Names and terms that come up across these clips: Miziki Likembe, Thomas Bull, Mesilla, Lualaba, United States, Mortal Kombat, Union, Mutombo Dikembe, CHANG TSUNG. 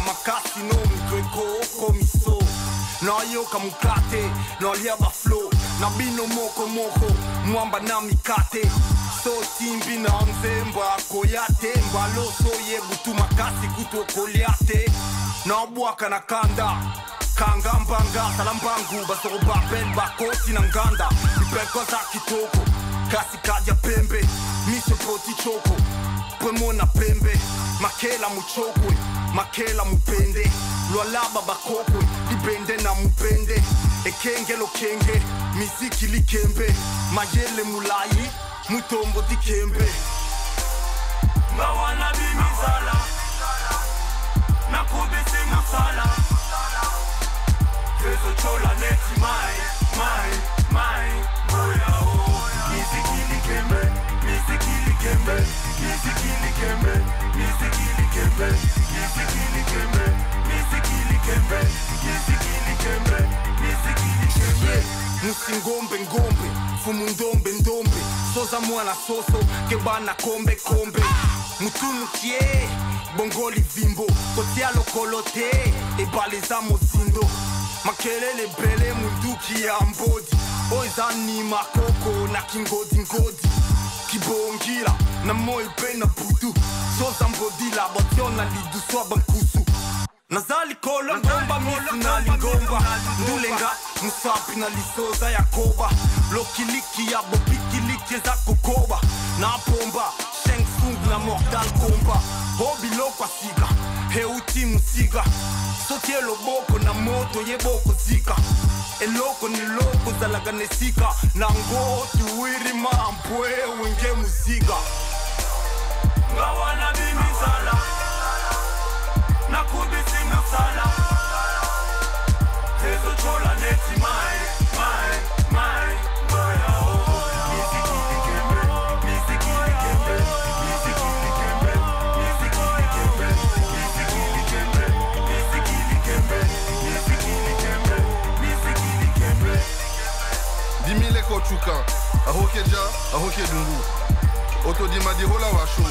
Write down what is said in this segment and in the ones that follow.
makasi no mtweko komiso na yoka mukate na liaba flow na bino moko moko mwamba na mikate so timbi na nzemba koyate mbalo so ye butu makasi kutokoliate na bwaka na kanda kangambanga salambangu basoro baben bakoti na nganda ipeko za kitoko kasi kaja pembe miso proti choko pwemona pembe makela muchokwe makela mupende lwalaba bakokwe libende na mupende ekenge lokenge miziki likembe mayele mulayi mutombo dikembe mawana bimizala nakubise masala pezo chola neti mai miziki likembe miziki likembe miziki likembe miziki likembe miziki likembe miziki likembe miziki likembe miziki likembe musingombe ngombe fumundombe ndombe soza mwana soso kebana kombe kombe mutumukie bongoli vimbo kotia lokolote ebaliza mosindo makelele bele munduki ya mbodi oizani makoko na kingodi ngodi kibongila na moi pena putu soza mbodila botiona liduswa bankusu nazali kolo ngomba misi na lingomba ndulenga musapi na lisoza yakoba lokiliki ya bopikiliki za kokoba na pomba sheng tsung na mortal komba hobi lokwa siga heuti musiga sotie loboko na moto yeboko zika eloko ni loko zalaganesika na ngo tuwiri mampwe wenge musiga ngawana bimizala nakubisi masala tezo chola neti Dimile kochuka, ahokeja, ahokedungu. Otodimadi hola washo,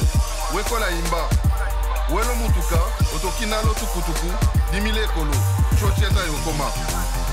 wekola imba. Welo mutuka, otokinalo tukutuku, dimile kolo, chocheta yokoma.